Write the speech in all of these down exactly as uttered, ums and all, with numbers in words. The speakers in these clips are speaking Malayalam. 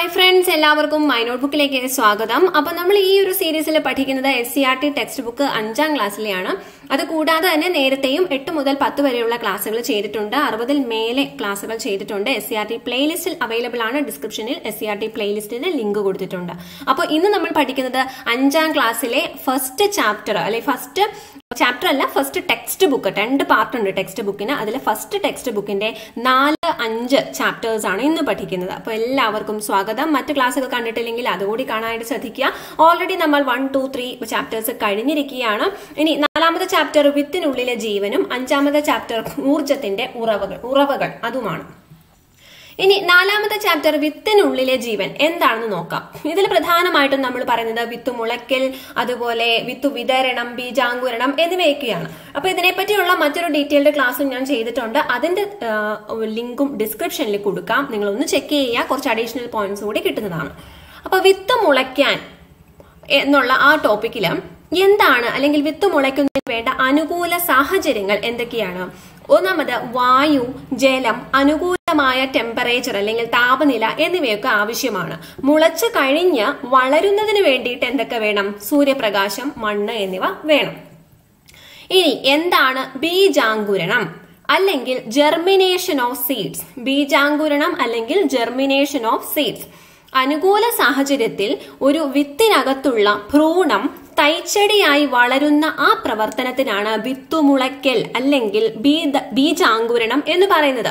Hi friends, എല്ലാവർക്കും My Notebookലേക്ക് സ്വാഗതം. അപ്പോൾ നമ്മൾ ഈ ഒരു സീരീസിൽ പഠിക്കുന്നത് S C E R T text book അഞ്ചാം ക്ലാസ്സിലെയാണ്. അത് കൂടാതെ തന്നെ നേരത്തെയും എട്ട് മുതൽ പത്ത് വരെയുള്ള ക്ലാസുകൾ ചെയ്തിട്ടുണ്ട്. അറുപതിൽ മേലെ ക്ലാസുകൾ ചെയ്തിട്ടുണ്ട്. S C E R T പ്ലേലിസ്റ്റിൽ അവൈലബിൾ ആണ്. ഡിസ്ക്രിപ്ഷനിൽ S C E R T പ്ലേലിസ്റ്റിന്റെ ലിങ്ക് കൊടുത്തിട്ടുണ്ട്. അപ്പോൾ ഇന്ന് നമ്മൾ പഠിക്കുന്നത് അഞ്ചാം ക്ലാസ്സിലെ ഫസ്റ്റ് ചാപ്റ്റർ അല്ലെ ഫസ്റ്റ് ചാപ്റ്റർ അല്ല ഫസ്റ്റ് ടെക്സ്റ്റ് ബുക്ക് രണ്ട് പാർട്ട് ഉണ്ട് ടെക്സ്റ്റ് ബുക്കിന്. അതിൽ ഫസ്റ്റ് ടെക്സ്റ്റ് ബുക്കിന്റെ നാല് അഞ്ച് ചാപ്റ്റേഴ്സ് ആണ് ഇന്ന് പഠിക്കുന്നത്. അപ്പോൾ എല്ലാവർക്കും സ്വാഗതം. മറ്റു ക്ലാസ്സുകൾ കണ്ടിട്ടില്ലെങ്കിൽ അതുകൂടി കാണാനായിട്ട് ശ്രദ്ധിക്കുക. ഓൾറെഡി നമ്മൾ വൺ ടു ത്രീ ചാപ്റ്റേഴ്സ് കഴിഞ്ഞിരിക്കുകയാണ്. ഇനി നാലാമത്തെ ചാപ്റ്റർ വിത്തിനുള്ളിലെ ജീവനും അഞ്ചാമത്തെ ചാപ്റ്റർ ഊർജത്തിന്റെ ഉറവകൾ ഉറവകൾ അതുമാണ്. ഇനി നാലാമത്തെ ചാപ്റ്റർ വിത്തിനുള്ളിലെ ജീവൻ എന്താണെന്ന് നോക്കാം. ഇതിൽ പ്രധാനമായിട്ടും നമ്മൾ പറയുന്നത് വിത്ത് മുളയ്ക്കൽ, അതുപോലെ വിത്ത് വിതരണം, ബീജാങ്കുരണം എന്നിവയൊക്കെയാണ്. അപ്പൊ ഇതിനെപ്പറ്റിയുള്ള മറ്റൊരു ഡീറ്റെയിൽഡ് ക്ലാസ്സും ഞാൻ ചെയ്തിട്ടുണ്ട്. അതിന്റെ ലിങ്കും ഡിസ്ക്രിപ്ഷനിൽ കൊടുക്കാം. നിങ്ങളൊന്ന് ചെക്ക് ചെയ്യുക. കുറച്ച് അഡീഷണൽ പോയിന്റ്സ് കൂടി കിട്ടുന്നതാണ്. അപ്പൊ വിത്ത് മുളയ്ക്കാൻ എന്നുള്ള ആ ടോപ്പിക്കില് എന്താണ് അല്ലെങ്കിൽ വിത്ത് മുളയ്ക്കുന്നതിന് വേണ്ട അനുകൂല സാഹചര്യങ്ങൾ എന്തൊക്കെയാണ്? ഒന്നാമത് വായു, ജലം, അനുകൂലമായ ടെമ്പറേച്ചർ അല്ലെങ്കിൽ താപനില എന്നിവയൊക്കെ ആവശ്യമാണ്. മുളച്ചു കഴിഞ്ഞ് വളരുന്നതിന് വേണ്ടിയിട്ട് എന്തൊക്കെ വേണം? സൂര്യപ്രകാശം, മണ്ണ് എന്നിവ വേണം. ഇനി എന്താണ് ബീജാങ്കുരണം അല്ലെങ്കിൽ ജെർമിനേഷൻ ഓഫ് സീഡ്സ്? ബീജാങ്കുരണം അല്ലെങ്കിൽ ജെർമിനേഷൻ ഓഫ് സീഡ്സ് അനുകൂല സാഹചര്യത്തിൽ ഒരു വിത്തിനകത്തുള്ള ഭ്രൂണം തൈച്ചെടിയായി വളരുന്ന ആ പ്രവർത്തനത്തിനാണ് വിത്തുമുളയ്ക്കൽ അല്ലെങ്കിൽ ബീജാങ്കുരണം എന്ന് പറയുന്നത്.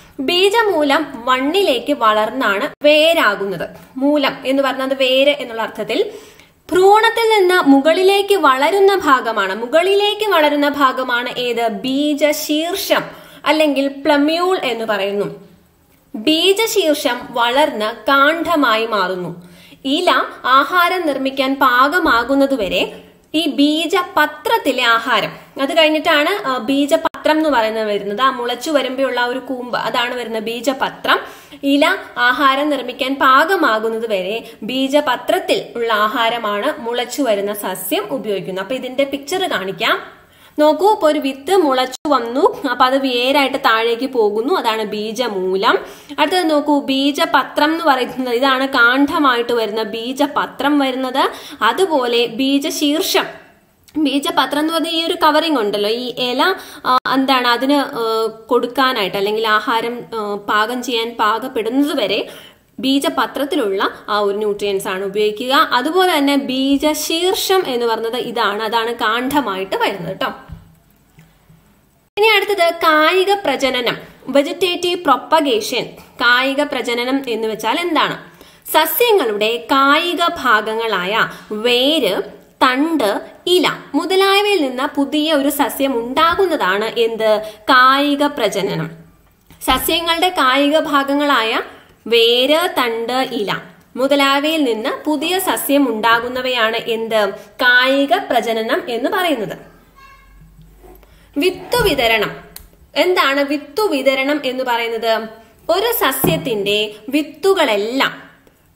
ബീജമൂലം മണ്ണിലേക്ക് വളർന്നാണ് വേരാകുന്നത്. മൂലം എന്ന് പറഞ്ഞത് വേര് എന്നുള്ള അർത്ഥത്തിൽ. ഭ്രൂണത്തിൽ നിന്ന് മുകളിലേക്ക് വളരുന്ന ഭാഗമാണ് മുകളിലേക്ക് വളരുന്ന ഭാഗമാണ് ഏത്? ബീജശീർഷം അല്ലെങ്കിൽ പ്ലമ്യൂൾ എന്ന് പറയുന്നു. ബീജശീർഷം വളർന്ന് കാണ്ഡമായി മാറുന്നു. ഇല ആഹാരം നിർമ്മിക്കാൻ പാകമാകുന്നതുവരെ ഈ ബീജപത്രത്തിലെ ആഹാരം, അത് കഴിഞ്ഞിട്ടാണ് ബീജപത്രം എന്ന് പറയുന്നത് വരുന്നത്. ആ മുളച്ചു വരുമ്പോഴുള്ള ഒരു കൂമ്പ്, അതാണ് വരുന്നത് ബീജപത്രം. ഇല ആഹാരം നിർമ്മിക്കാൻ പാകമാകുന്നത് വരെ ബീജപത്രത്തിൽ ഉള്ള ആഹാരമാണ് മുളച്ചു വരുന്ന സസ്യം ഉപയോഗിക്കുന്നത്. അപ്പൊ ഇതിന്റെ പിക്ചർ കാണിക്കാം. നോക്കൂ, ഇപ്പൊ ഒരു വിത്ത് മുളച്ചു വന്നു. അപ്പൊ അത് വേരായിട്ട് താഴേക്ക് പോകുന്നു. അതാണ് ബീജമൂലം. അടുത്തത് നോക്കൂ, ബീജപത്രം എന്ന് പറയുന്നത് ഇതാണ് കാണ്ഡമായിട്ട് വരുന്ന ബീജപത്രം വരുന്നത്. അതുപോലെ ബീജശീർഷം, ബീജപത്രം എന്ന് പറഞ്ഞാൽ ഈ ഒരു കവറിംഗ് ഉണ്ടല്ലോ, ഈ ഇല എന്താണ് അതിന് കൊടുക്കാനായിട്ട് അല്ലെങ്കിൽ ആഹാരം പാകം ചെയ്യാൻ പാകപ്പെടുന്നത് വരെ ബീജപത്രത്തിലുള്ള ആ ഒരു ന്യൂട്രിയൻസ് ആണ് ഉപയോഗിക്കുക. അതുപോലെ തന്നെ ബീജശീർഷം എന്ന് പറഞ്ഞത് ഇതാണ്, അതാണ് കാണ്ഡമായിട്ട് വരുന്നത് കേട്ടോ. ഇനി അടുത്തത് കായിക പ്രജനനം, വെജിറ്റേറ്റീവ് പ്രൊപ്പഗേഷൻ. കായിക പ്രജനനം എന്ന് വെച്ചാൽ എന്താണ്? സസ്യങ്ങളുടെ കായിക ഭാഗങ്ങളായ വേര്, തണ്ട്, ഇല മുതലായവയിൽ നിന്ന് പുതിയ ഒരു സസ്യം ഉണ്ടാകുന്നതാണ് എന്ത്? കായിക പ്രജനനം. സസ്യങ്ങളുടെ കായിക ഭാഗങ്ങളായ വേര്, തണ്ട്, ഇല മുതലായവയിൽ നിന്ന് പുതിയ സസ്യം ഉണ്ടാകുന്നവയാണ് എന്ത്? കായിക പ്രജനനം എന്ന് പറയുന്നത്. വിത്തു വിതരണം. എന്താണ് വിത്തു വിതരണം എന്ന് പറയുന്നത്? ഒരു സസ്യത്തിന്റെ വിത്തുകളെല്ലാം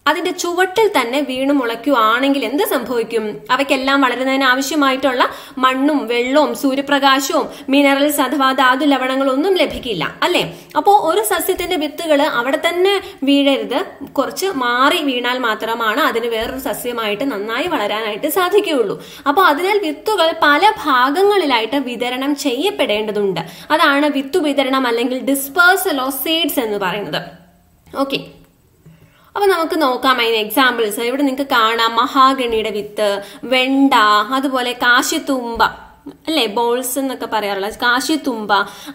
അതിന്റെ ചുവട്ടിൽ തന്നെ വീണു മുളയ്ക്കുകയാണെങ്കിൽ എന്ത് സംഭവിക്കും? അവയ്ക്കെല്ലാം വളരുന്നതിന് ആവശ്യമായിട്ടുള്ള മണ്ണും വെള്ളവും സൂര്യപ്രകാശവും മിനറൽസ് അഥവാ ധാതു ലവണങ്ങളൊന്നും ലഭിക്കില്ല അല്ലെ? അപ്പോൾ ഒരു സസ്യത്തിന്റെ വിത്തുകൾ അവിടെ തന്നെ വീഴരുത്, കുറച്ച് മാറി വീണാൽ മാത്രമാണ് അതിന് വേറൊരു സസ്യമായിട്ട് നന്നായി വളരാനായിട്ട് സാധിക്കുകയുള്ളൂ. അപ്പോൾ അതിനാൽ വിത്തുകൾ പല ഭാഗങ്ങളിലായിട്ട് വിതരണം ചെയ്യപ്പെടേണ്ടതുണ്ട്. അതാണ് വിത്തു വിതരണം അല്ലെങ്കിൽ ഡിസ്പേഴ്സൽ ഓഫ് സീഡ്സ് എന്ന് പറയുന്നത്. ഓക്കെ, അപ്പൊ നമുക്ക് നോക്കാം അതിന് എക്സാമ്പിൾസ്. ഇവിടെ നിങ്ങൾക്ക് കാണാം മഹാഗണിയുടെ വിത്ത്, വെണ്ട, അതുപോലെ കാശിത്തുമ്പ അല്ലെ, ബോൾസ് എന്നൊക്കെ പറയാറുള്ള കാശിത്തുമ്പ,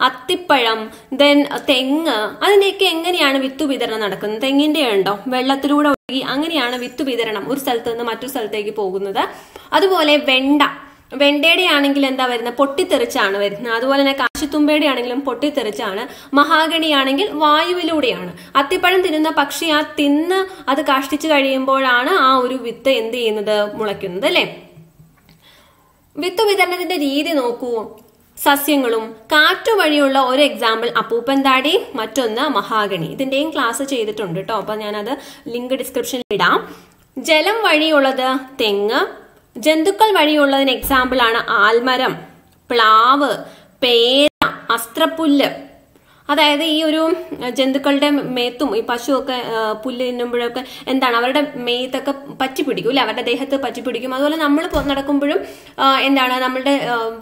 അത്തിപ്പഴം, ദെൻ തെങ്ങ്. അതിന്റെയൊക്കെ എങ്ങനെയാണ് വിത്തു വിതരണം നടക്കുന്നത്? തെങ്ങിന്റെ ഉണ്ടോ വെള്ളത്തിലൂടെ ഒഴുകി അങ്ങനെയാണ് വിത്തു വിതരണം ഒരു സ്ഥലത്ത് നിന്ന് മറ്റൊരു സ്ഥലത്തേക്ക് പോകുന്നത്. അതുപോലെ വെണ്ട, Vendedi Anangil and the Verna Potitarichana with Naduan and Kashitumbedi Anangil Potitarichana, Mahagani Anangil, Vayuludiana. At the Parantin in the Pakshia thin, at the Kastichadium Borana, Auru with the in the in the Mulakun the lay. With the Vitana the Reed in Oku Sasingalum, Katu Variula or example, Apupan Daddy, Matuna, Mahagani. Then day class a chay the top and another link description. Jalam Variula the Tenga. Jendukal variulla an example ana almaram, plav, pera, astrapulle. അതായത് ഈ ഒരു ജന്തുക്കളുടെ മേത്തും ഈ പശുവൊക്കെ പുല്ലിന്നുമ്പോഴൊക്കെ എന്താണ് അവരുടെ മേത്തൊക്കെ പറ്റി പിടിക്കും അല്ലേ അവരുടെ ദേഹത്തെ പറ്റി പിടിക്കും അതുപോലെ നമ്മൾ നടക്കുമ്പോഴും എന്താണ് നമ്മുടെ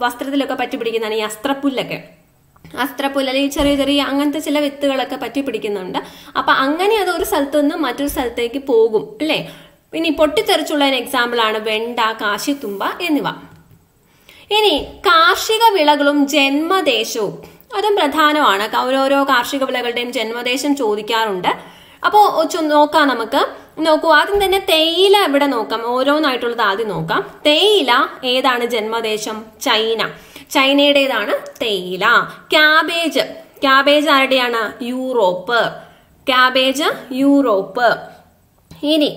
വസ്ത്രത്തിലൊക്കെ പറ്റി പിടിക്കുന്നതാണ് ഈ അസ്ത്രപുല്ലൊക്കെ അസ്ത്രപുല്ല് അല്ലെങ്കിൽ ചെറിയ ചെറിയ അങ്ങനത്തെ ചില വിത്തുകളൊക്കെ പറ്റി പിടിക്കുന്നുണ്ട് അപ്പോൾ അങ്ങനെ അത് ഒരു സ്ഥലത്തുനിന്ന് മറ്റൊരു സ്ഥലത്തേക്ക് പോകും അല്ലേ ഇനി പൊട്ടിത്തെറിച്ചുള്ള ഒരു എക്സാമ്പിൾ ആണ് വെണ്ട കാശിത്തുമ്പ എന്നിവ. ഇനി കാർഷിക വിളകളും ജന്മദേശവും അതും പ്രധാനമാണ്. ഓരോരോ കാർഷിക വിളകളുടെയും ജന്മദേശം ചോദിക്കാറുണ്ട്. അപ്പോൾ നോക്കാം നമുക്ക്. നോക്കൂ ആദ്യം തന്നെ തേയില ഇവിടെ നോക്കാം. ഓരോന്നായിട്ടുള്ളത് ആദ്യം നോക്കാം. തേയില ഏതാണ് ജന്മദേശം? ചൈന. ചൈനയുടേതാണ് തേയില. കാബേജ് കാബേജ് ആരുടെയാണ്? യൂറോപ്പ്. Cabbage Europe. ഇനി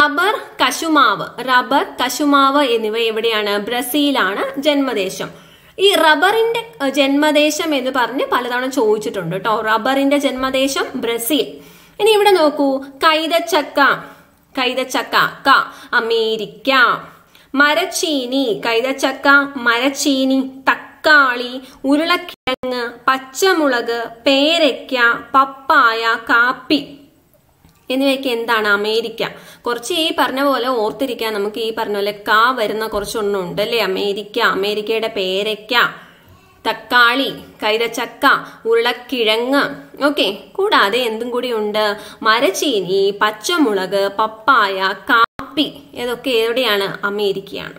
റബ്ബർ കശുമാവ് റബ്ബർ കശുമാവ് എന്നിവ എവിടെയാണ്? ബ്രസീലാണ് ജന്മദേശം. ഈ റബ്ബറിന്റെ ജന്മദേശം എന്ന് പറഞ്ഞ് പലതവണ ചോദിച്ചിട്ടുണ്ട് ട്ടോ. റബ്ബറിന്റെ ജന്മദേശം ബ്രസീൽ. ഇനി ഇവിടെ നോക്കൂ കൈതച്ചക്ക കൈതച്ചക്ക ക അമേരിക്ക. മരച്ചീനി കൈതച്ചക്ക മരച്ചീനി തക്കാളി ഉരുളക്കിഴങ്ങ് പച്ചമുളക് പേരയ്ക്ക പപ്പായ കാപ്പി എന്നിവയ്ക്ക് എന്താണ്? അമേരിക്ക. കുറച്ച് ഈ പറഞ്ഞ പോലെ ഓർത്തിരിക്കാൻ നമുക്ക് ഈ പറഞ്ഞ പോലെ കാ വരുന്ന കുറച്ചൊന്നും ഉണ്ട് അല്ലേ? അമേരിക്ക അമേരിക്കയുടെ പേരയ്ക്ക തക്കാളി കൈതച്ചക്ക ഉരുളക്കിഴങ്ങ് ഓക്കെ കൂടാതെ എന്തും കൂടി ഉണ്ട് മരച്ചീനി പച്ചമുളക് പപ്പായ കാപ്പി ഇതൊക്കെ എവിടെയാണ്? അമേരിക്കയാണ്.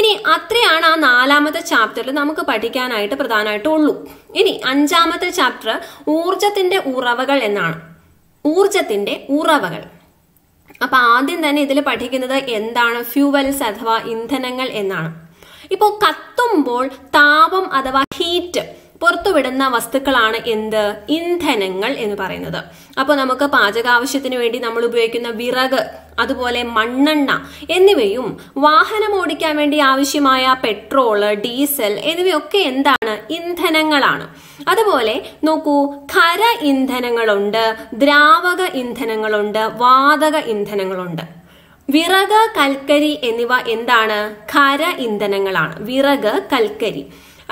ഇനി അത്രയാണ് ആ നാലാമത്തെ ചാപ്റ്ററിൽ നമുക്ക് പഠിക്കാനായിട്ട് പ്രധാനമായിട്ടുള്ളൂ. ഇനി അഞ്ചാമത്തെ ചാപ്റ്റർ ഊർജത്തിന്റെ ഉറവകൾ എന്നാണ്. ഊർജത്തിന്റെ ഉറവകൾ. അപ്പോൾ ആദ്യം തന്നെ ഇതിൽ പഠിക്കുന്നത് എന്താണ്? ഫ്യൂവൽസ് അഥവാ ഇന്ധനങ്ങൾ എന്നാണ്. ഇപ്പോൾ കത്തുമ്പോൾ താപം അഥവാ ഹീറ്റ് പുറത്തുവിടുന്ന വസ്തുക്കളാണ് എന്ത്? ഇന്ധനങ്ങൾ എന്ന് പറയുന്നത്. അപ്പോൾ നമുക്ക് പാചകാവശ്യത്തിന് വേണ്ടി നമ്മൾ ഉപയോഗിക്കുന്ന വിറക് അതുപോലെ മണ്ണെണ്ണ എന്നിവയും വാഹനം ഓടിക്കാൻ വേണ്ടി ആവശ്യമായ പെട്രോൾ ഡീസൽ എന്നിവയൊക്കെ എന്താണ്? ഇന്ധനങ്ങളാണ്. അതുപോലെ നോക്കൂ ഖര ഇന്ധനങ്ങളുണ്ട് ദ്രാവക ഇന്ധനങ്ങളുണ്ട് വാതക ഇന്ധനങ്ങളുണ്ട്. വിറക് കൽക്കരി എന്നിവ എന്താണ്? ഖര ഇന്ധനങ്ങളാണ്. വിറക് കൽക്കരി.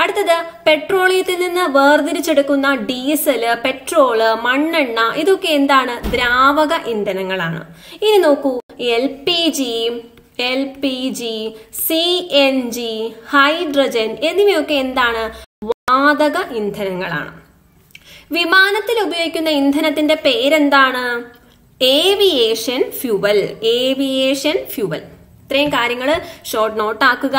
അടുത്തത് പെട്രോളിയത്തിൽ നിന്ന് വേർതിരിച്ചെടുക്കുന്ന ഡീസല് പെട്രോള് മണ്ണെണ്ണ ഇതൊക്കെ എന്താണ്? ദ്രാവക ഇന്ധനങ്ങളാണ്. ഇനി നോക്കൂ L P G L P G C N G hydrogen എന്നിവയൊക്കെ എന്താണ്? വാതക ഇന്ധനങ്ങളാണ്. വിമാനത്തിൽ ഉപയോഗിക്കുന്ന ഇന്ധനത്തിന്റെ പേരെന്താണ്? Aviation fuel. Aviation fuel. ഇത്രയും കാര്യങ്ങൾ ഷോർട്ട് നോട്ട് ആക്കുക.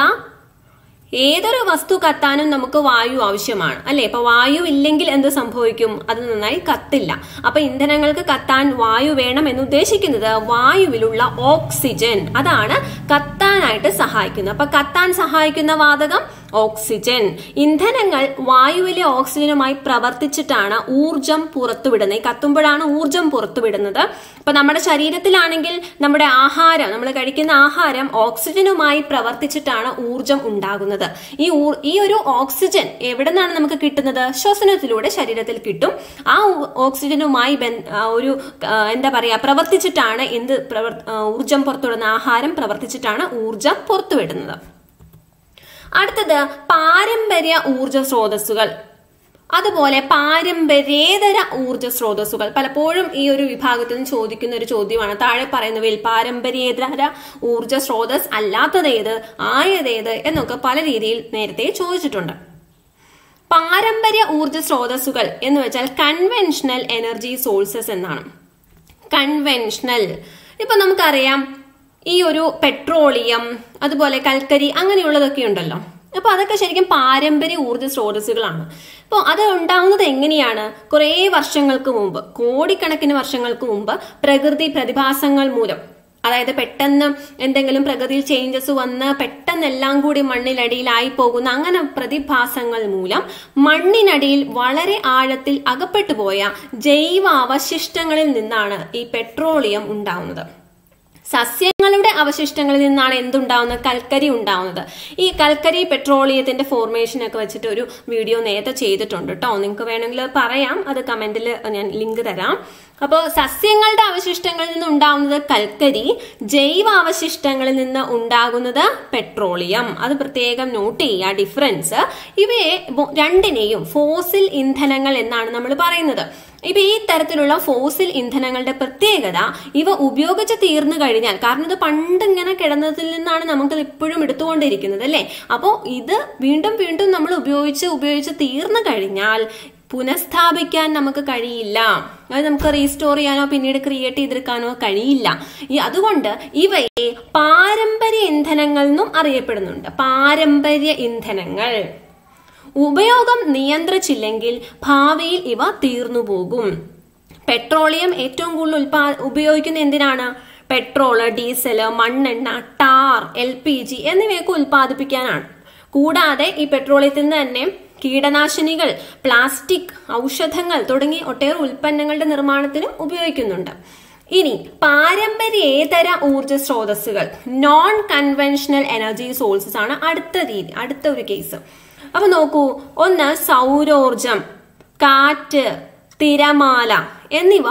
ഏതൊരു വസ്തു കത്താനും നമുക്ക് വായു ആവശ്യമാണ് അല്ലെ? അപ്പൊ വായു ഇല്ലെങ്കിൽ എന്ത് സംഭവിക്കും? അത് നന്നായി കത്തില്ല. അപ്പൊ ഇന്ധനങ്ങൾക്ക് കത്താൻ വായു വേണം എന്ന് ഉദ്ദേശിക്കുന്നത് വായുവിലുള്ള ഓക്സിജൻ അതാണ് കത്താനായിട്ട് സഹായിക്കുന്നത്. അപ്പൊ കത്താൻ സഹായിക്കുന്ന വാതകം ഓക്സിജൻ. ഇന്ധനങ്ങൾ വായുവിലെ ഓക്സിജനുമായി പ്രവർത്തിച്ചിട്ടാണ് ഊർജം പുറത്തുവിടുന്നത്. കത്തുമ്പോഴാണ് ഊർജം പുറത്തുവിടുന്നത്. അപ്പൊ നമ്മുടെ ശരീരത്തിലാണെങ്കിൽ നമ്മുടെ ആഹാരം നമ്മൾ കഴിക്കുന്ന ആഹാരം ഓക്സിജനുമായി പ്രവർത്തിച്ചിട്ടാണ് ഊർജം ഉണ്ടാകുന്നത്. ഈ ഈ ഒരു ഓക്സിജൻ എവിടെ നിന്നാണ് നമുക്ക് കിട്ടുന്നത്? ശ്വസനത്തിലൂടെ ശരീരത്തിൽ കിട്ടും. ആ ഓക്സിജനുമായി ഒരു എന്താ പറയാ പ്രവർത്തിച്ചിട്ടാണ് എന്ത് ഊർജം പുറത്തുവിടുന്ന ആഹാരം പ്രവർത്തിച്ചിട്ടാണ് ഊർജം പുറത്തുവിടുന്നത്. അടുത്തത് പാരമ്പര്യ ഊർജ സ്രോതസ്സുകൾ അതുപോലെ പാരമ്പര്യേതര ഊർജ സ്രോതസ്സുകൾ. പലപ്പോഴും ഈ ഒരു വിഭാഗത്തിൽ നിന്ന് ചോദിക്കുന്ന ഒരു ചോദ്യമാണ്. താഴെ പറയുന്നവയിൽ പാരമ്പര്യേതര ഊർജ സ്രോതസ് അല്ലാത്തതേത് ആയതേത് എന്നൊക്കെ പല രീതിയിൽ നേരത്തെ ചോദിച്ചിട്ടുണ്ട്. പാരമ്പര്യ ഊർജ സ്രോതസ്സുകൾ എന്ന് വെച്ചാൽ കൺവെൻഷണൽ എനർജി സോഴ്സസ് എന്നാണ്. കൺവെൻഷണൽ ഇപ്പൊ നമുക്കറിയാം ഈ ഒരു പെട്രോളിയം അതുപോലെ കൽക്കരി അങ്ങനെയുള്ളതൊക്കെ ഉണ്ടല്ലോ. അപ്പൊ അതൊക്കെ ശരിക്കും പാരമ്പര്യ ഊർജ്ജ സ്രോതസ്സുകളാണ്. അപ്പോൾ അത് ഉണ്ടാവുന്നത് എങ്ങനെയാണ്? കുറേ വർഷങ്ങൾക്ക് മുമ്പ് കോടിക്കണക്കിന് വർഷങ്ങൾക്ക് മുമ്പ് പ്രകൃതി പ്രതിഭാസങ്ങൾ മൂലം അതായത് പെട്ടെന്ന് എന്തെങ്കിലും പ്രകൃതിയിൽ ചേഞ്ചസ് വന്ന് പെട്ടെന്നെല്ലാം കൂടി മണ്ണിനടിയിലായി പോകുന്ന അങ്ങനെ പ്രതിഭാസങ്ങൾ മൂലം മണ്ണിനടിയിൽ വളരെ ആഴത്തിൽ അകപ്പെട്ടു പോയ ജൈവ അവശിഷ്ടങ്ങളിൽ നിന്നാണ് ഈ പെട്രോളിയം ഉണ്ടാവുന്നത്. സസ്യങ്ങളുടെ അവശിഷ്ടങ്ങളിൽ നിന്നാണ് എന്തുണ്ടാവുന്നത്? കൽക്കരി ഉണ്ടാവുന്നത്. ഈ കൽക്കരി പെട്രോളിയത്തിന്റെ ഫോർമേഷൻ ഒക്കെ വെച്ചിട്ട് ഒരു വീഡിയോ നേരത്തെ ചെയ്തിട്ടുണ്ട് കേട്ടോ. നിങ്ങൾക്ക് വേണമെങ്കിൽ പറയാം, അത് കമന്റിൽ ഞാൻ ലിങ്ക് തരാം. അപ്പോൾ സസ്യങ്ങളുടെ അവശിഷ്ടങ്ങളിൽ നിന്ന് ഉണ്ടാവുന്നത് കൽക്കരി, ജൈവ അവശിഷ്ടങ്ങളിൽ നിന്ന് ഉണ്ടാകുന്നത് പെട്രോളിയം. അത് പ്രത്യേകം നോട്ട് ചെയ്യുക ഡിഫറൻസ്. ഇവയെ രണ്ടിനെയും ഫോസിൽ ഇന്ധനങ്ങൾ എന്നാണ് നമ്മൾ പറയുന്നത്. ഇപ്പൊ ഈ തരത്തിലുള്ള ഫോസിൽ ഇന്ധനങ്ങളുടെ പ്രത്യേകത, ഇവ ഉപയോഗിച്ച് തീർന്നു കഴിഞ്ഞാൽ, കാരണം ഇത് പണ്ട് ഇങ്ങനെ കിടന്നതിൽ നിന്നാണ് നമുക്കത് ഇപ്പോഴും എടുത്തുകൊണ്ടിരിക്കുന്നത് അല്ലേ, അപ്പോൾ ഇത് വീണ്ടും വീണ്ടും നമ്മൾ ഉപയോഗിച്ച് ഉപയോഗിച്ച് തീർന്നു കഴിഞ്ഞാൽ പുനഃസ്ഥാപിക്കാൻ നമുക്ക് കഴിയില്ല. അത് നമുക്ക് റീസ്റ്റോർ ചെയ്യാനോ പിന്നീട് ക്രിയേറ്റ് ചെയ്തെടുക്കാനോ കഴിയില്ല. അതുകൊണ്ട് ഇവയെ പാരമ്പര്യ ഇന്ധനങ്ങൾ എന്നും അറിയപ്പെടുന്നുണ്ട്. പാരമ്പര്യ ഇന്ധനങ്ങൾ ഉപയോഗം നിയന്ത്രിച്ചില്ലെങ്കിൽ ഭാവിയിൽ ഇവ തീർന്നു പോകും. പെട്രോളിയം ഏറ്റവും കൂടുതൽ ഉൽപാ ഉപയോഗിക്കുന്ന എന്തിനാണ്? പെട്രോള്, ഡീസല്, മണ്ണെണ്ണ, ടാർ, എൽ പി ജി എന്നിവയൊക്കെ ഉൽപ്പാദിപ്പിക്കാനാണ്. കൂടാതെ ഈ പെട്രോളിയത്തിൽ നിന്ന് തന്നെ കീടനാശിനികൾ, പ്ലാസ്റ്റിക്, ഔഷധങ്ങൾ തുടങ്ങി ഒട്ടേറെ ഉൽപ്പന്നങ്ങളുടെ നിർമ്മാണത്തിനും ഉപയോഗിക്കുന്നുണ്ട്. ഇനി പാരമ്പര്യേതര ഊർജ സ്രോതസ്സുകൾ, നോൺ കൺവെൻഷണൽ എനർജി സോഴ്സസ് ആണ് അടുത്ത രീതി അടുത്ത ഒരു കേസ്. അപ്പൊ നോക്കൂ, ഒന്ന് സൗരോർജം, കാറ്റ്, തിരമാല എന്നിവ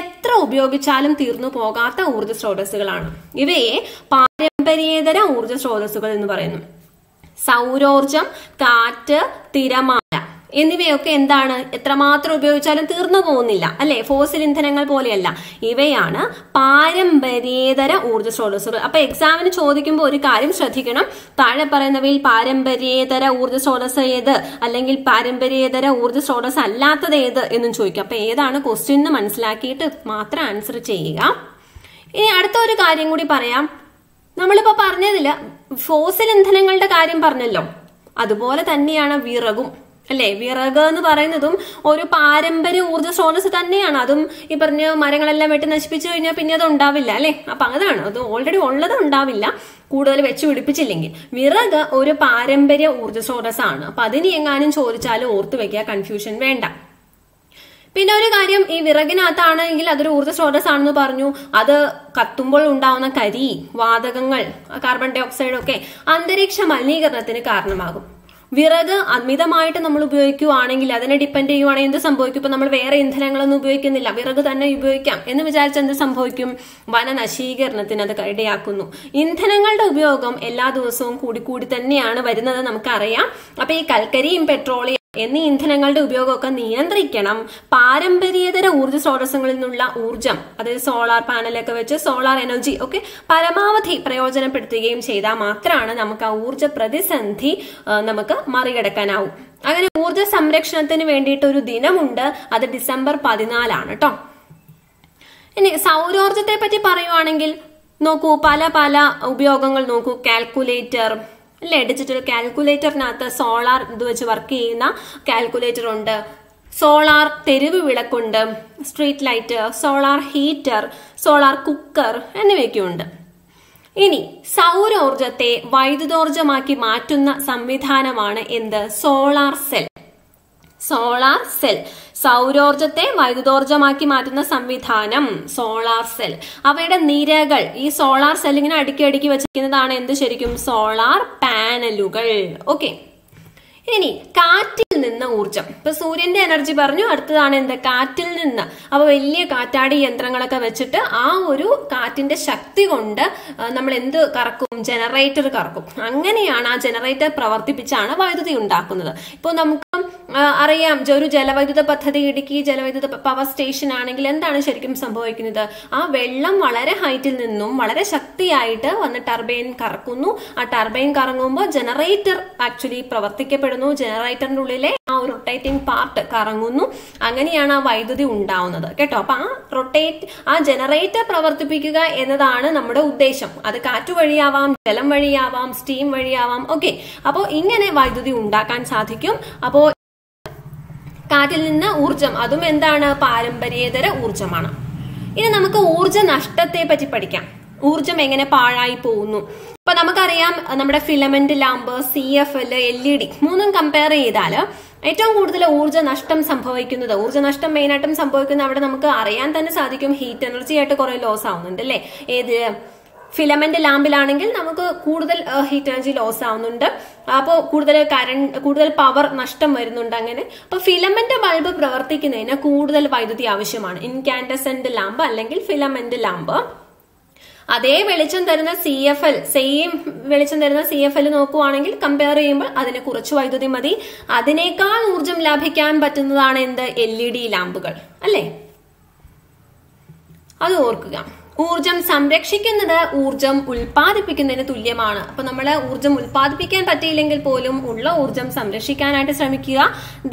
എത്ര ഉപയോഗിച്ചാലും തീർന്നു പോകാത്ത ഊർജ സ്രോതസ്സുകളാണ്. ഇവയെ പാരമ്പര്യേതര ഊർജ സ്രോതസ്സുകൾ എന്ന് പറയുന്നു. സൗരോർജം, കാറ്റ്, തിരമാല എന്നിവയൊക്കെ എന്താണ്? എത്രമാത്രം ഉപയോഗിച്ചാലും തീർന്നു പോകുന്നില്ല അല്ലെ, ഫോസിൽ ഇന്ധനങ്ങൾ പോലെയല്ല. ഇവയാണ് പാരമ്പര്യേതര ഊർജ്ജ സ്രോതസ്സുകൾ. അപ്പൊ എക്സാമിന് ചോദിക്കുമ്പോൾ ഒരു കാര്യം ശ്രദ്ധിക്കണം, താഴെ പറയുന്നവയിൽ പാരമ്പര്യേതര ഊർജ്ജ സ്രോതസ് ഏത്, അല്ലെങ്കിൽ പാരമ്പര്യേതര ഊർജ്ജ സ്രോതസ് അല്ലാത്തത് ഏത് എന്നും ചോദിക്കുക. അപ്പൊ ഏതാണ് ക്വസ്റ്റ്യൻ എന്ന് മനസ്സിലാക്കിയിട്ട് മാത്രം ആൻസർ ചെയ്യുക. ഇനി അടുത്ത ഒരു കാര്യം കൂടി പറയാം. നമ്മളിപ്പോ പറഞ്ഞതില് ഫോസിൽ ഇന്ധനങ്ങളുടെ കാര്യം പറഞ്ഞല്ലോ, അതുപോലെ തന്നെയാണ് വിറകും അല്ലെ. വിറക് എന്ന് പറയുന്നതും ഒരു പാരമ്പര്യ ഊർജ്ജ സ്രോതസ് തന്നെയാണ്. അതും ഈ പറഞ്ഞ മരങ്ങളെല്ലാം വെട്ടി നശിപ്പിച്ചു കഴിഞ്ഞാൽ പിന്നെ അത് ഉണ്ടാവില്ല അല്ലെ. അപ്പൊ അതാണ്, അത് ഓൾറെഡി ഉള്ളത് ഉണ്ടാവില്ല കൂടുതൽ വെച്ച് പിടിപ്പിച്ചില്ലെങ്കിൽ. വിറക് ഒരു പാരമ്പര്യ ഊർജ്ജ സ്രോതസ്സാണ്. അപ്പൊ അതിന് എങ്ങാനും ചോദിച്ചാലും ഓർത്തു വെക്കുക, കൺഫ്യൂഷൻ വേണ്ട. പിന്നെ ഒരു കാര്യം, ഈ വിറകിനകത്താണെങ്കിൽ അതൊരു ഊർജ്ജ സ്രോതസ്സാണെന്ന് പറഞ്ഞു. അത് കത്തുമ്പോൾ ഉണ്ടാവുന്ന കരി, വാതകങ്ങൾ, കാർബൺ ഡൈ ഓക്സൈഡ് ഒക്കെ അന്തരീക്ഷ മലിനീകരണത്തിന് കാരണമാകും. വിറക് അമിതമായിട്ട് നമ്മൾ ഉപയോഗിക്കുകയാണെങ്കിൽ, അതിനെ ഡിപ്പെൻഡ് ചെയ്യുവാണെങ്കിൽ എന്ത് സംഭവിക്കും? ഇപ്പൊ നമ്മൾ വേറെ ഇന്ധനങ്ങളൊന്നും ഉപയോഗിക്കുന്നില്ല, വിറക് തന്നെ ഉപയോഗിക്കാം എന്ന് വിചാരിച്ച എന്ത് സംഭവിക്കും? വനനശീകരണത്തിന് അത് ഇടയാക്കുന്നു. ഇന്ധനങ്ങളുടെ ഉപയോഗം എല്ലാ ദിവസവും കൂടി കൂടി തന്നെയാണ് വരുന്നത് നമുക്കറിയാം. അപ്പൊ ഈ കൽക്കരിയും പെട്രോളിയം എന്നീ ഇന്ധനങ്ങളുടെ ഉപയോഗമൊക്കെ നിയന്ത്രിക്കണം. പാരമ്പര്യേതര ഊർജ്ജ സ്രോതസ്സുകളിൽ നിന്നുള്ള ഊർജ്ജം, അതായത് സോളാർ പാനലൊക്കെ വെച്ച് സോളാർ എനർജി ഒക്കെ പരമാവധി പ്രയോജനപ്പെടുത്തുകയും ചെയ്താൽ മാത്രമാണ് നമുക്ക് ആ ഊർജ്ജ പ്രതിസന്ധി നമുക്ക് മറികടക്കാനാവും. അങ്ങനെ ഊർജ്ജ സംരക്ഷണത്തിന് വേണ്ടിയിട്ട് ഒരു ദിനമുണ്ട്, അത് ഡിസംബർ പതിനാലാണ് കേട്ടോ. ഇനി സൗരോർജത്തെ പറ്റി പറയുവാണെങ്കിൽ നോക്കൂ, പല പല ഉപയോഗങ്ങൾ. നോക്കൂ, കാൽക്കുലേറ്റർ അല്ലെ, ഡിജിറ്റൽ കാൽക്കുലേറ്ററിനകത്ത് സോളാർ ഇത് വെച്ച് വർക്ക് ചെയ്യുന്ന കാൽക്കുലേറ്റർ ഉണ്ട്. സോളാർ തെരുവ് വിളക്കുണ്ട്, street light, solar heater, solar cooker എന്നിവയൊക്കെയുണ്ട്. ഇനി സൗരോർജത്തെ വൈദ്യുതോർജമാക്കി മാറ്റുന്ന സംവിധാനമാണ് എന്ത്? Solar cell. സോളാർ സെൽ സൗരോർജത്തെ വൈദ്യുതോർജമാക്കി മാറ്റുന്ന സംവിധാനം സോളാർ സെൽ. അവയുടെ നിരകൾ, ഈ സോളാർ സെല്ലിങ്ങനെ അടുക്കി അടുക്കി വെച്ചിരിക്കുന്നതാണ് എന്ത്? ശരിക്കും സോളാർ പാനലുകൾ. ഓക്കെ. ഇനി കാറ്റിൽ നിന്ന് ഊർജം. ഇപ്പൊ സൂര്യന്റെ എനർജി പറഞ്ഞു, അടുത്തതാണ് എന്ത്? കാറ്റിൽ നിന്ന്. അപ്പൊ വലിയ കാറ്റാടി യന്ത്രങ്ങളൊക്കെ വെച്ചിട്ട് ആ ഒരു കാറ്റിന്റെ ശക്തി കൊണ്ട് നമ്മൾ എന്ത് കറക്കും? ജനറേറ്റർ കറക്കും. അങ്ങനെയാണ് ആ ജനറേറ്റർ പ്രവർത്തിപ്പിച്ചാണ് വൈദ്യുതി ഉണ്ടാക്കുന്നത്. ഇപ്പൊ നമുക്ക് അറിയാം, ഒരു ജലവൈദ്യുത പദ്ധതി, ഇടുക്കി ജലവൈദ്യുത പവർ സ്റ്റേഷൻ ആണെങ്കിൽ എന്താണ് ശരിക്കും സംഭവിക്കുന്നത്? ആ വെള്ളം വളരെ ഹൈറ്റിൽ നിന്നും വളരെ ശക്തിയായിട്ട് വന്ന് ടർബൈൻ കറക്കുന്നു. ആ ടർബൈൻ കറങ്ങുമ്പോൾ ജനറേറ്റർ ആക്ച്വലി പ്രവർത്തിക്കപ്പെടുന്നു. ജനറേറ്ററിന്റെ ഉള്ളിലെ ആ റൊട്ടേറ്റിംഗ് പാർട്ട് കറങ്ങുന്നു. അങ്ങനെയാണ് ആ വൈദ്യുതി ഉണ്ടാവുന്നത് കേട്ടോ. അപ്പൊ ആ റൊട്ടേറ്റ് ആ ജനറേറ്റർ പ്രവർത്തിപ്പിക്കുക എന്നതാണ് നമ്മുടെ ഉദ്ദേശം. അത് കാറ്റ് വഴിയാവാം, ജലം വഴിയാവാം, സ്റ്റീം വഴിയാവാം. ഓക്കെ. അപ്പോൾ ഇങ്ങനെ വൈദ്യുതി ഉണ്ടാക്കാൻ സാധിക്കും. അപ്പോൾ കാറ്റിൽ നിന്ന് ഊർജം, അതും എന്താണ്? പാരമ്പര്യേതര ഊർജമാണ്. ഇനി നമുക്ക് ഊർജ നഷ്ടത്തെ പറ്റി പഠിക്കാം. ഊർജ്ജം എങ്ങനെ പാഴായി പോകുന്നു. അപ്പൊ നമുക്കറിയാം നമ്മുടെ filament lamp, C F L, L E D മൂന്നും കമ്പയർ ചെയ്താൽ ഏറ്റവും കൂടുതൽ ഊർജ്ജനഷ്ടം സംഭവിക്കുന്നത് ഊർജ്ജനഷ്ടം മെയിനായിട്ടും സംഭവിക്കുന്നത് അവിടെ നമുക്ക് അറിയാൻ തന്നെ സാധിക്കും. ഹീറ്റ് എനർജി ആയിട്ട് കുറെ ലോസ് ആവുന്നുണ്ട് അല്ലെ. ഏത് ഫിലമെന്റ് ലാമ്പിലാണെങ്കിൽ നമുക്ക് കൂടുതൽ ഹീറ്റ് എനർജി ലോസ് ആവുന്നുണ്ട്. അപ്പോൾ കൂടുതൽ കറണ്ട്, കൂടുതൽ പവർ നഷ്ടം വരുന്നുണ്ട്. അങ്ങനെ അപ്പോൾ ഫിലമെന്റ് ബൾബ് പ്രവർത്തിക്കുന്നതിന് കൂടുതൽ വൈദ്യുതി ആവശ്യമാണ്. ഇൻകാൻഡസെന്റ് ലാമ്പ് അല്ലെങ്കിൽ ഫിലമെന്റ് ലാമ്പ് അതേ വെളിച്ചം തരുന്ന സി എഫ് എൽ, സെയിം വെളിച്ചം തരുന്ന സി എഫ് എൽ നോക്കുവാണെങ്കിൽ കമ്പയർ ചെയ്യുമ്പോൾ അതിന് കുറച്ച് വൈദ്യുതി മതി. അതിനേക്കാൾ ഊർജം ലാഭിക്കാൻ പറ്റുന്നതാണ് എന്ത്? എൽ ഇ ഡി ലാമ്പുകൾ അല്ലേ. അത് ഓർക്കുക. ഊർജം സംരക്ഷിക്കുന്നത് ഊർജം ഉൽപ്പാദിപ്പിക്കുന്നതിന് തുല്യമാണ്. അപ്പൊ നമ്മള് ഊർജം ഉൽപ്പാദിപ്പിക്കാൻ പറ്റിയില്ലെങ്കിൽ പോലും ഉള്ള ഊർജം സംരക്ഷിക്കാനായിട്ട് ശ്രമിക്കുക.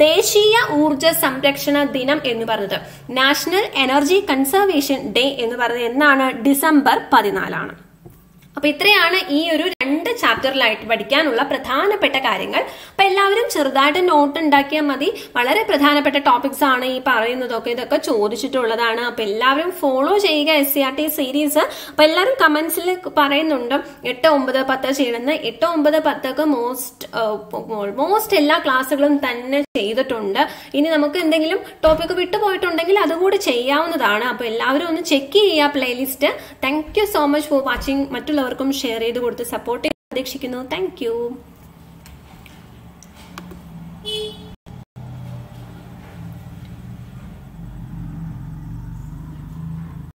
ദേശീയ ഊർജ സംരക്ഷണ ദിനം എന്ന് പറഞ്ഞത് നാഷണൽ എനർജി കൺസർവേഷൻ ഡേ എന്ന് പറഞ്ഞത് എന്നാണ്? ഡിസംബർ പതിനാലാണ്. അപ്പൊ ഇത്രയാണ് ഈ ഒരു രണ്ട് ചാപ്റ്ററിലായിട്ട് പഠിക്കാനുള്ള പ്രധാനപ്പെട്ട കാര്യങ്ങൾ. അപ്പൊ എല്ലാവരും ചെറുതായിട്ട് നോട്ട് ഉണ്ടാക്കിയാൽ മതി. വളരെ പ്രധാനപ്പെട്ട ടോപ്പിക്സ് ആണ് ഈ പറയുന്നതൊക്കെ. ഇതൊക്കെ ചോദിച്ചിട്ടുള്ളതാണ്. അപ്പൊ എല്ലാവരും ഫോളോ ചെയ്യുക S C R T series. അപ്പൊ എല്ലാവരും കമന്റ്സിൽ പറയുന്നുണ്ട് എട്ട് ഒമ്പത് പത്ത് ചെയ്യണമെന്ന്. എട്ട് ഒമ്പത് പത്തൊക്കെ മോസ്റ്റ് ഓൾമോസ്റ്റ് എല്ലാ ക്ലാസ്സുകളും തന്നെ ചെയ്തിട്ടുണ്ട്. ഇനി നമുക്ക് എന്തെങ്കിലും ടോപ്പിക്ക് വിട്ടുപോയിട്ടുണ്ടെങ്കിൽ അതുകൂടി ചെയ്യാവുന്നതാണ്. അപ്പൊ എല്ലാവരും ഒന്ന് ചെക്ക് ചെയ്യുക playlist. Thank you so much for watching. മറ്റുള്ള ർക്കും ഷെയർ ചെയ്ത് കൊടുത്ത് സപ്പോർട്ട് പ്രതീക്ഷിക്കുന്നു. Thank U.